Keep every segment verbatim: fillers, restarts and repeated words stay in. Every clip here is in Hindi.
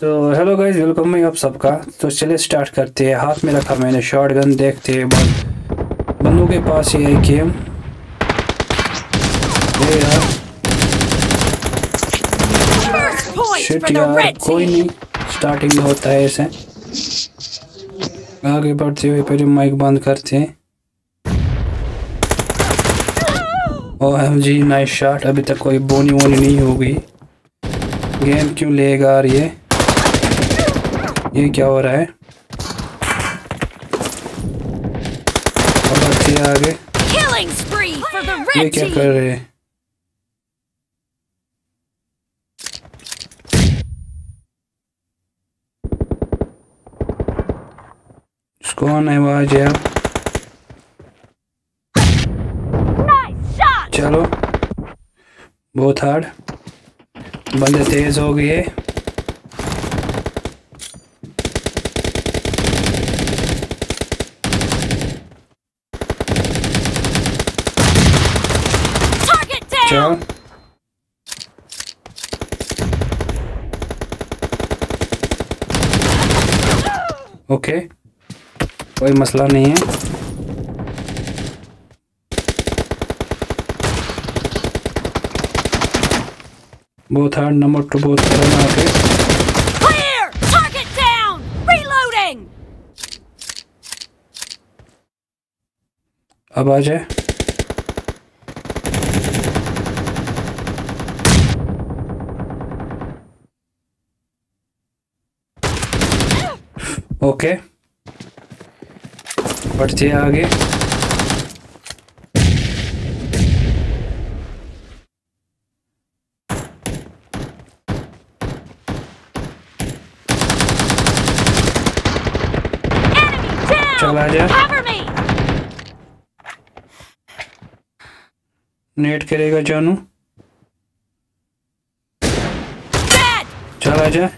तो हेलो गाइज, वेलकम है आप सबका। तो चलिए स्टार्ट करते हैं। हाथ में रखा मैंने शॉटगन, देखते हैं बंदूक के पास ये है गेम। शिट यार, कोई नहीं, स्टार्टिंग में होता है ऐसे। आगे बढ़ते हुए पहले माइक बंद करते हैं। O M G, nice shot. अभी तक कोई बोनी वोनी नहीं होगी। गेम क्यों लेगा यार? ये ये क्या हो रहा है? आगे ये क्या कर रहे हैं? कौन है वहाँ? जय, चलो, बहुत हार्ड। बंदे तेज हो गए। चल ओके, कोई मसला नहीं है। बहुत हार्ड, नंबर टू बहुत खतरनाक है। Clear! Target down! Reloading! अब आ जाए। ओके, बढ़ते आगे। नेट करेगा जानू, चला जा।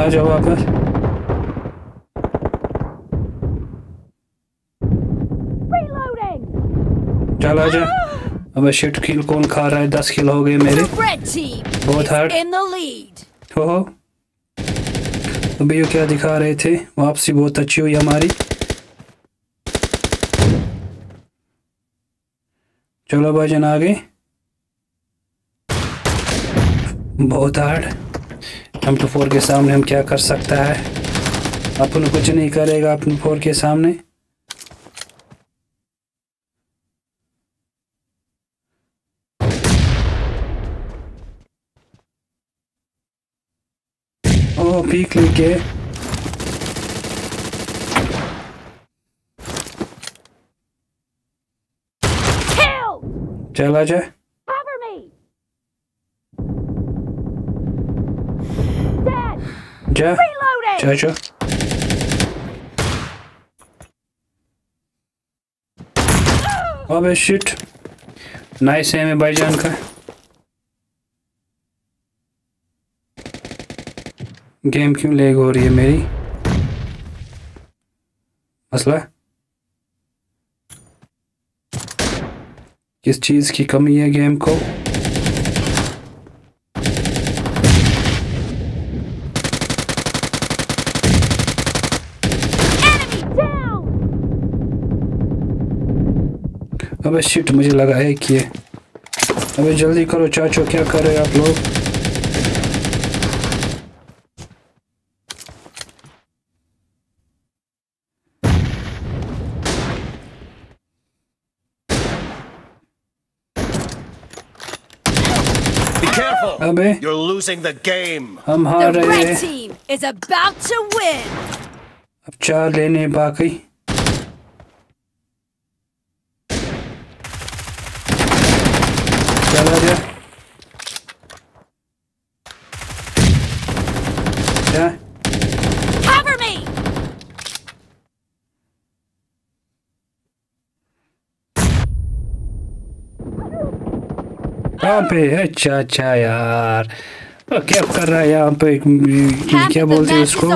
आ जाओ वापस। चला जा। अब शिट, किल कौन खा रहा है? दस किल हो गए मेरे। बहुत हार्ड। ओहो, अभी ये क्या दिखा रहे थे? वापसी बहुत अच्छी हुई हमारी। चलो भाईजान आगे। बहुत हार्ड। एम टू फोर के सामने हम क्या कर सकता है? अपन कुछ नहीं करेगा एम टू फोर के सामने। पीक लेके चला जाए। जा जा जा। अबे शिट, नाइस है भाईजान का। गेम क्यों लैग हो रही है मेरी? मसला किस चीज़ की कमी है गेम को? अबे शिट, मुझे लगा है कि ये। अबे जल्दी करो चाचो, क्या कर रहे आप लोग? अबे You're losing the game. हम हार रहे हैं। The red team is about to win. अब चार लेने बाकी। चला जा। जा। Cover me. यहाँ पे अच्छा अच्छा यार, क्या कर रहा है यहाँ पे? क्या बोलते हैं उसको?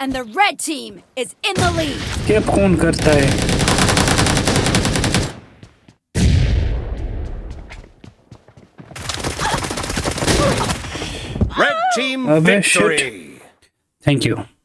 and the red team is in the lead. क्या कौन करता है? Red team victory. Thank you.